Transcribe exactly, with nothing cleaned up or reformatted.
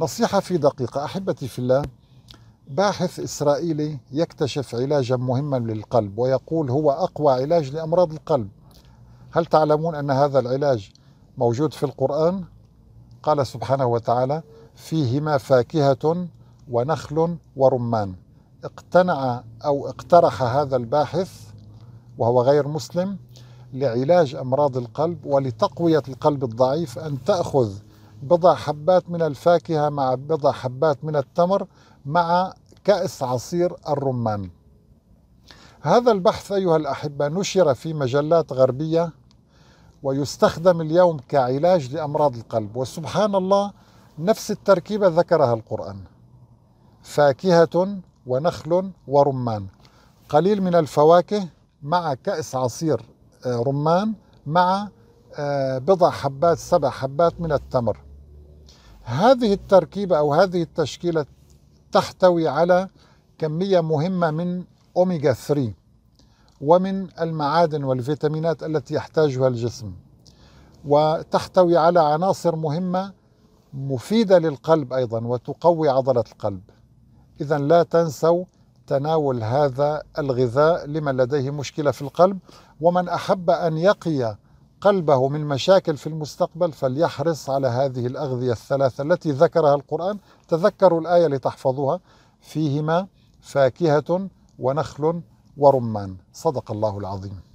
نصيحة في دقيقة. أحبتي في الله، باحث إسرائيلي يكتشف علاجا مهما للقلب ويقول هو أقوى علاج لأمراض القلب. هل تعلمون أن هذا العلاج موجود في القرآن؟ قال سبحانه وتعالى: فيهما فاكهة ونخل ورمان. اقتنع أو اقترح هذا الباحث وهو غير مسلم لعلاج أمراض القلب ولتقوية القلب الضعيف أن تأخذ بضع حبات من الفاكهة مع بضع حبات من التمر مع كأس عصير الرمان. هذا البحث أيها الأحبة نشر في مجلات غربية ويستخدم اليوم كعلاج لأمراض القلب، وسبحان الله نفس التركيبة ذكرها القرآن: فاكهة ونخل ورمان، قليل من الفواكه مع كأس عصير رمان مع بضع حبات سبع حبات من التمر. هذه التركيبة أو هذه التشكيلة تحتوي على كمية مهمة من أوميغا ثلاثة ومن المعادن والفيتامينات التي يحتاجها الجسم، وتحتوي على عناصر مهمة مفيدة للقلب أيضا وتقوي عضلة القلب. إذا لا تنسوا تناول هذا الغذاء لمن لديه مشكلة في القلب، ومن أحب أن يقي قلبه من مشاكل في المستقبل فليحرص على هذه الأغذية الثلاثة التي ذكرها القرآن. تذكروا الآية لتحفظوها: فيهما فاكهة ونخل ورمان. صدق الله العظيم.